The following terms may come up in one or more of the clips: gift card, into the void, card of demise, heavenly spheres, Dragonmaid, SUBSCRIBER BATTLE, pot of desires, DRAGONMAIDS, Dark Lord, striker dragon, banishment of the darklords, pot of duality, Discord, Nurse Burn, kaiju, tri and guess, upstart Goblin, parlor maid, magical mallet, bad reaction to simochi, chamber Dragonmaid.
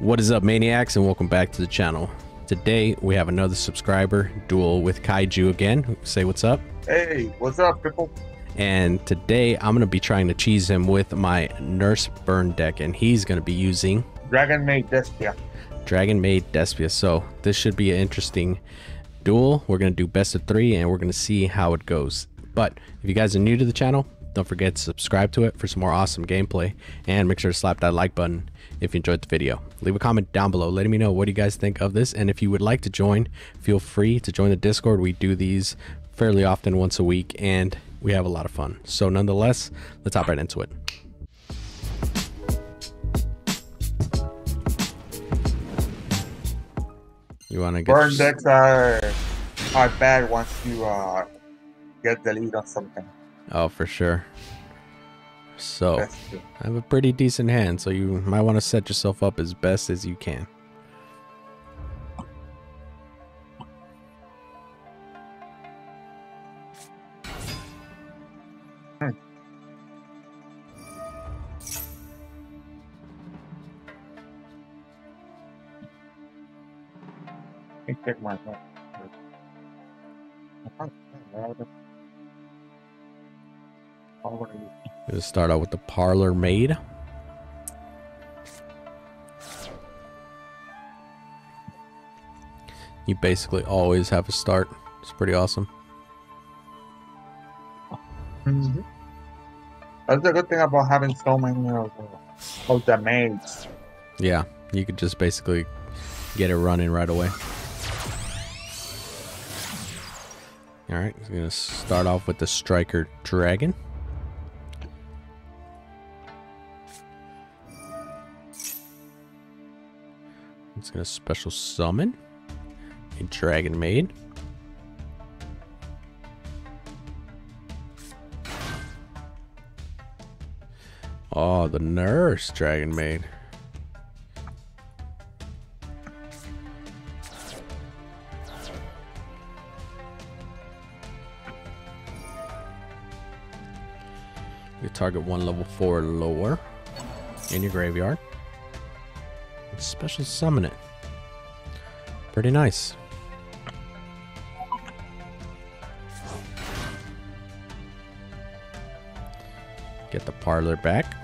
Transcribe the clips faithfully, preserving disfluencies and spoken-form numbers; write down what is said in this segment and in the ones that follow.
What is up, maniacs, and welcome back to the channel. Today we have another subscriber duel with Kaiju again. Say what's up. Hey, what's up, people? And today I'm gonna be trying to cheese him with my Nurse Burn deck, and he's gonna be using Dragonmaid Despia. Dragonmaid Despia. So this should be an interesting duel. We're gonna do best of three, and we're gonna see how it goes. But if you guys are new to the channel, don't forget to subscribe to it for some more awesome gameplay, and make sure to slap that like button if you enjoyed the video. Leave a comment down below letting me know what you guys think of this, and if you would like to join, feel free to join the Discord. We do these fairly often, once a week, and we have a lot of fun. So nonetheless, let's hop right into it. You want to get burn decks are, are bad once you uh get the lead on something. Oh, for sure. So I have a pretty decent hand, so you might want to set yourself up as best as you can. Hmm. Take my We'll start out with the parlor maid. You basically always have a start. It's pretty awesome. Mm-hmm. That's the good thing about having so many of, of the maids. Yeah, you could just basically get it running right away. All right, I'm gonna start off with the striker dragon. It's gonna special summon a dragon maid. Oh, the nurse dragon maid. You target one level four or lower in your graveyard. Special summon it. Pretty nice. Get the parlor back.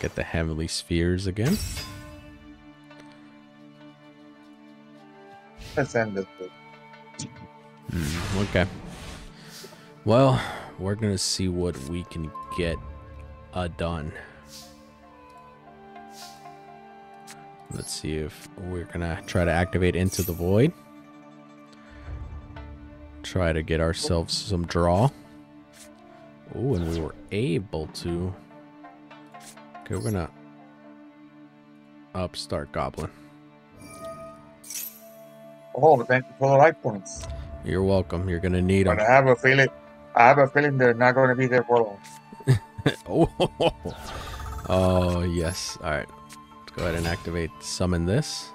Get the heavenly spheres again. Let's end this bit. Mm, okay. Well, we're gonna see what we can get uh, done. Let's see if we're gonna try to activate into the void. Try to get ourselves some draw. Oh, and we were able to. Okay, we're gonna upstart Goblin. Oh, thank you for the life points. You're welcome. You're gonna need them. I have a feeling. I have a feeling they're not gonna be there for long. oh, oh yes. All right, let's go ahead and activate. Summon this.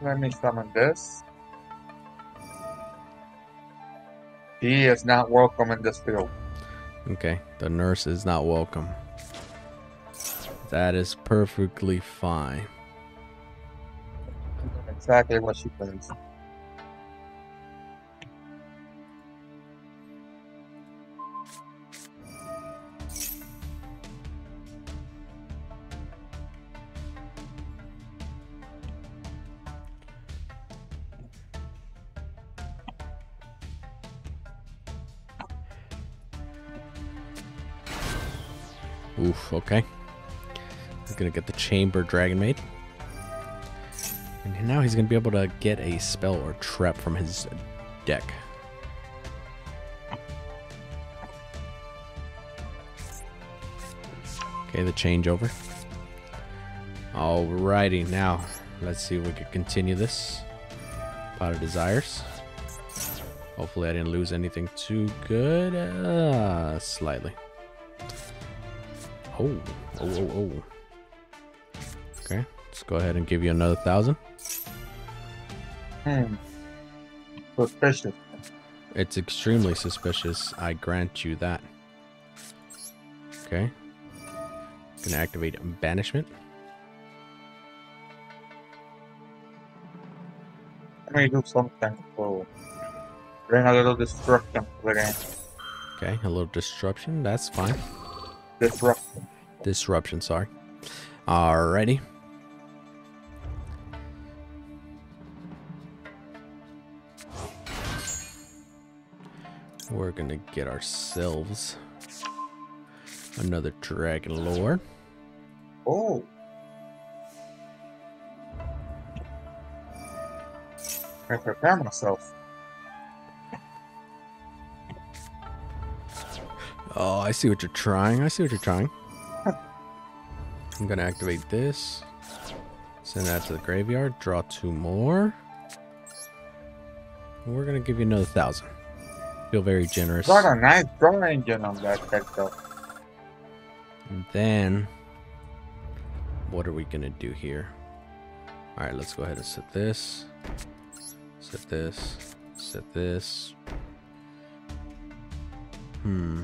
Let me summon this. He is not welcome in this field. Okay, the nurse is not welcome. That is perfectly fine. Exactly what she plays. Oof, okay. He's gonna get the chamber Dragonmaid, and now he's gonna be able to get a spell or trap from his deck. Okay, the changeover. Alrighty, now let's see if we can continue this. Pot of desires. Hopefully I didn't lose anything too good. Uh, slightly. Oh, oh, oh, oh. Okay, let's go ahead and give you another thousand. Hmm. Suspicious. It's extremely suspicious. I grant you that. Okay. Gonna activate banishment. Let me do something to bring a little destruction to the game. Okay, a little disruption. That's fine. Disruption. Disruption. Sorry. Alrighty. We're gonna get ourselves another Dragon Lord. Oh. I prepare myself. Oh, I see what you're trying. I see what you're trying. I'm gonna activate this. Send that to the graveyard. Draw two more. We're gonna give you another thousand. Feel very generous. What a nice drawing engine on that though. And then, what are we gonna do here? All right, let's go ahead and set this, set this, set this. Hmm.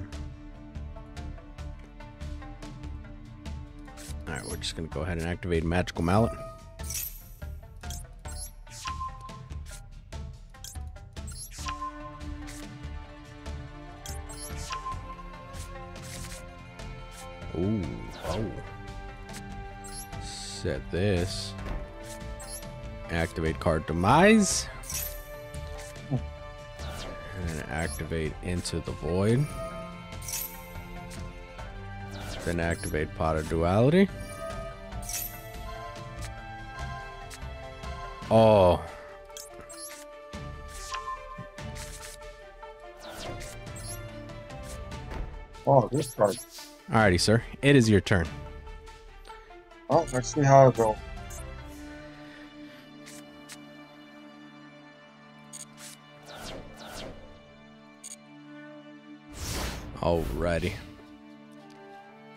All right, we're just gonna go ahead and activate magical mallet. Ooh, oh. Set this. Activate card demise. Oh. And activate into the void. Then activate pot of duality. Oh. Oh, this card. Alrighty, sir. It is your turn. Well, let's see how it goes. Alrighty.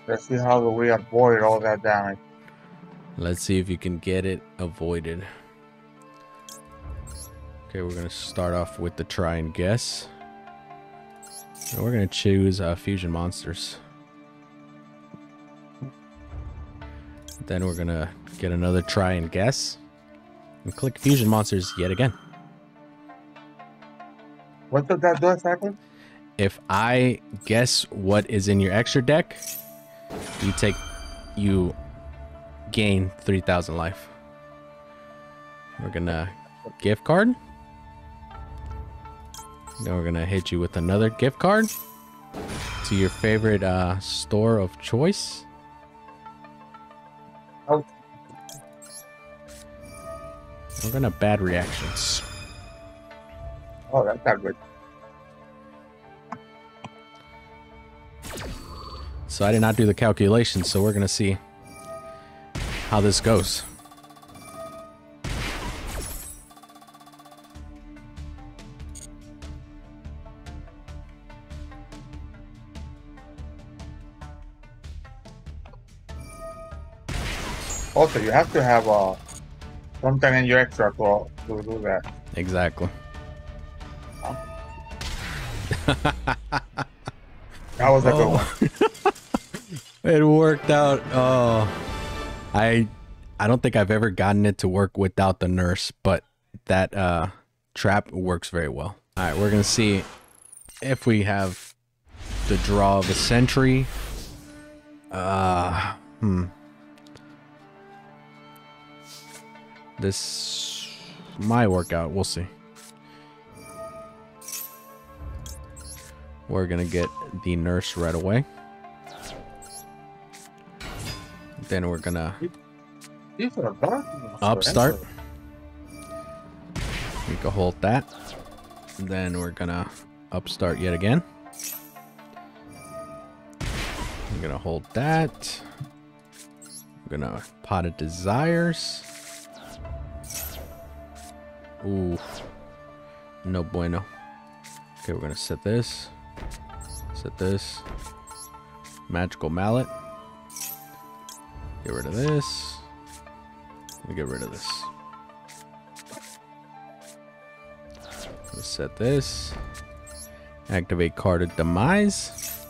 Let's see how we avoid all that damage. Let's see if you can get it avoided. Okay, we're gonna start off with the try and guess. And we're gonna choose uh, fusion monsters. Then we're gonna get another try and guess and click fusion monsters yet again. What did that do exactly? If I guess what is in your extra deck, you take, you gain three thousand life. We're gonna gift card. Then we're gonna hit you with another gift card to your favorite uh, store of choice. Out. We're gonna bad reactions. Oh, that's not good. So I did not do the calculations, so we're gonna see how this goes. Also, you have to have uh, something in your extra to, to do that. Exactly. Huh? That was a oh. good one. It worked out. Oh, I, I don't think I've ever gotten it to work without the nurse, but that uh, trap works very well. All right, we're gonna see if we have the draw of a century. Uh, hmm. This might work out. We'll see. We're gonna get the nurse right away. Then we're gonna upstart. We can hold that. Then we're gonna upstart yet again. I'm gonna hold that. I'm gonna pot of desires. Ooh, no bueno. Okay, we're gonna set this, set this, magical mallet, Get rid of this. Let me get rid of this. Let's set this. Activate card of demise.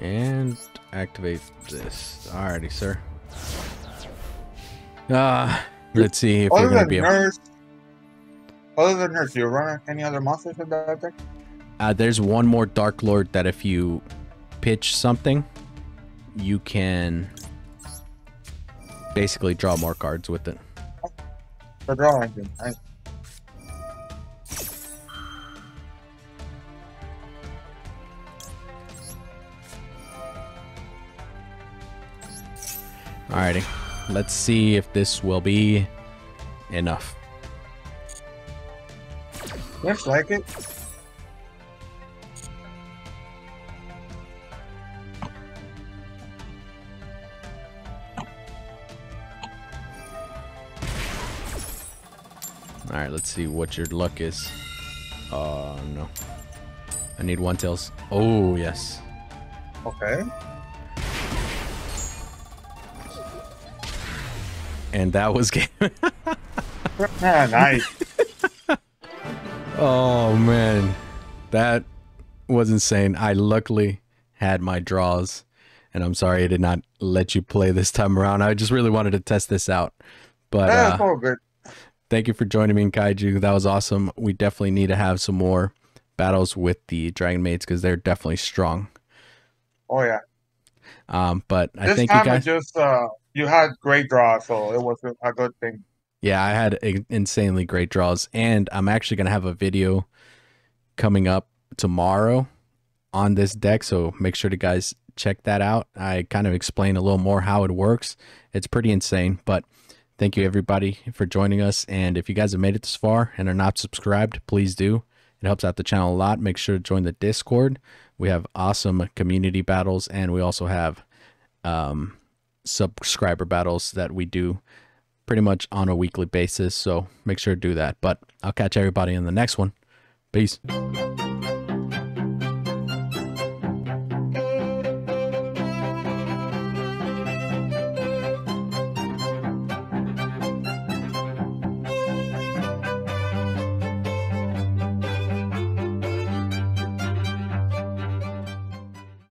And activate this. Alrighty, sir. Uh, let's see if other we're going to be nurse, able... Other than Nurse, do you run any other monsters in that deck? Uh, there's one more Dark Lord that if you pitch something, you can basically draw more cards with it. For drawing, I... Alrighty, let's see if this will be enough. Looks like it. Alright, let's see what your luck is. Oh, no. I need one tails. Oh, yes. Okay. And that was game. Oh, nice. Oh, man. That was insane. I luckily had my draws. And I'm sorry I did not let you play this time around. I just really wanted to test this out. But uh, all good. Thank you for joining me in Kaiju. That was awesome. We definitely need to have some more battles with the Dragon Maids because they're definitely strong. Oh, yeah. Um, but this I think time you guys... Just, uh... You had great draws, so it was a good thing. Yeah, I had a, insanely great draws, and I'm actually going to have a video coming up tomorrow on this deck, so make sure to guys check that out. I kind of explain a little more how it works. It's pretty insane, but thank you everybody for joining us, and if you guys have made it this far and are not subscribed, please do. It helps out the channel a lot. Make sure to join the Discord. We have awesome community battles, and we also have... um. subscriber battles that we do pretty much on a weekly basis, so make sure to do that. But I'll catch everybody in the next one. Peace.